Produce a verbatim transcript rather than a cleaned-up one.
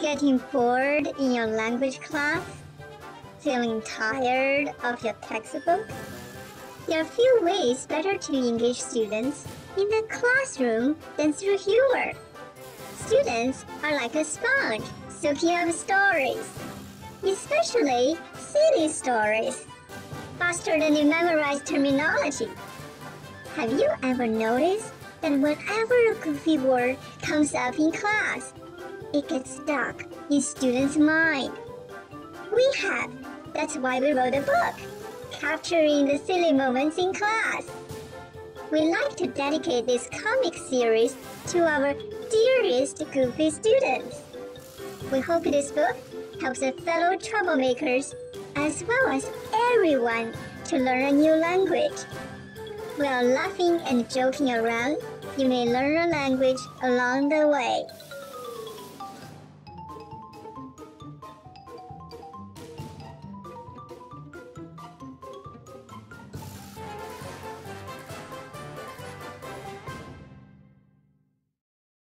Getting bored in your language class? Feeling tired of your textbook? There are few ways better to engage students in the classroom than through humor. Students are like a sponge, soaking up stories, especially silly stories, faster than you memorize terminology. Have you ever noticed that whenever a goofy word comes up in class, it gets stuck in students' mind? We have. That's why we wrote a book, Capturing the Silly Moments in Class. We like to dedicate this comic series to our dearest goofy students. We hope this book helps our fellow troublemakers as well as everyone to learn a new language. While laughing and joking around, you may learn a language along the way.